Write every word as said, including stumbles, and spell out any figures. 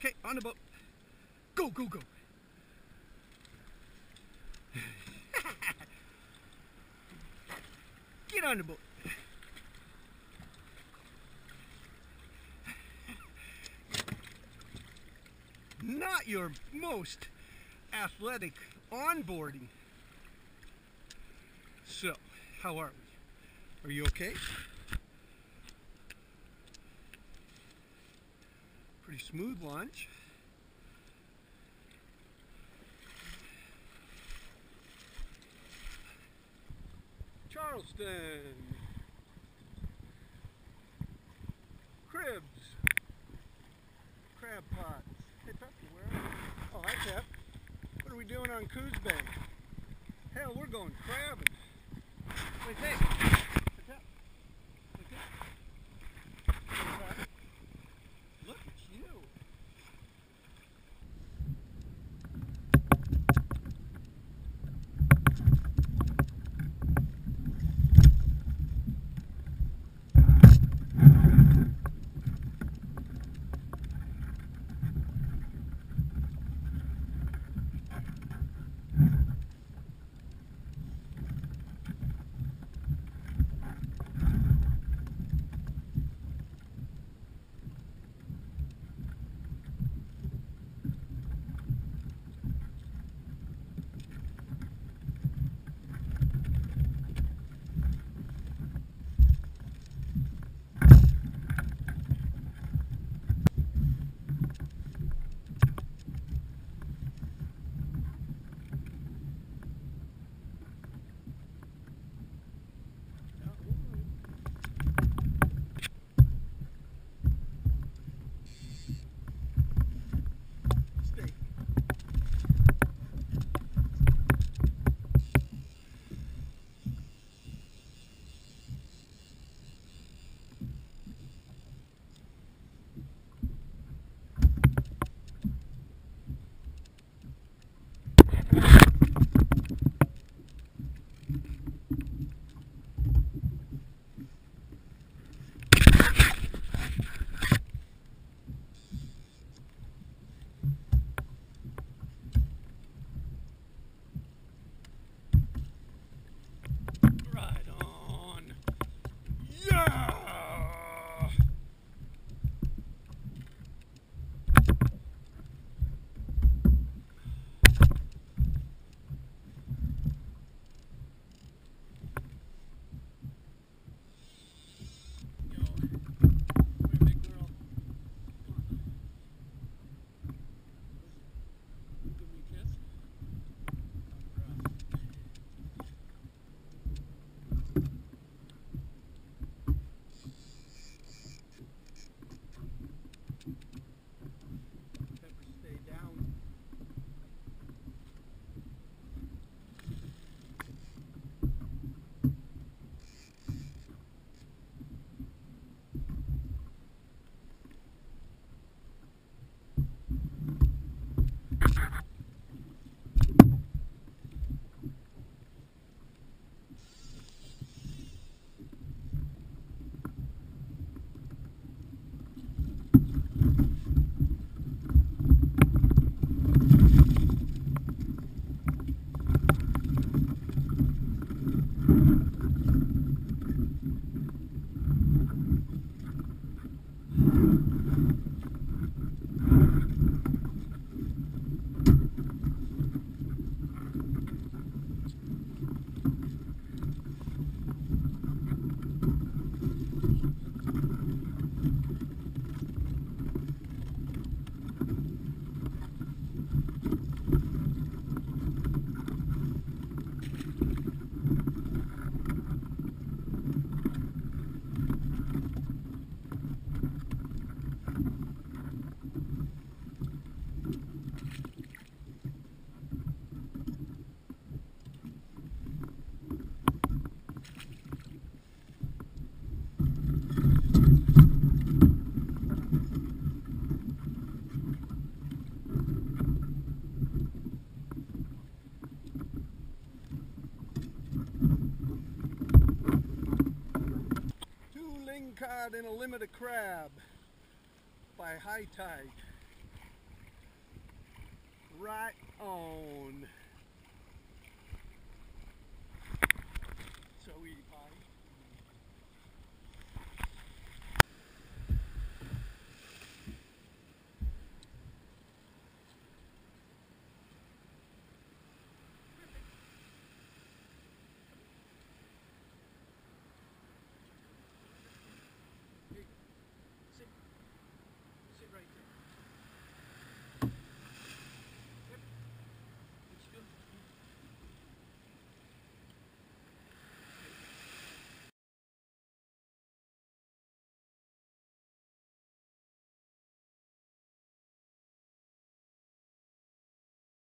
Okay, on the boat. Go, go, go. Get on the boat. Not your most athletic onboarding. So, how are we? Are you okay? Pretty smooth launch. Charleston. Cribs. Crab pots. Hey Peppy, where are you? Oh, hi Pep. What are we doing on Coos Bay? Hell, we're going crabbing. What do you think? What's up? What's up? What's up? Look at Cod in a limit of crab by high tide. right on. So we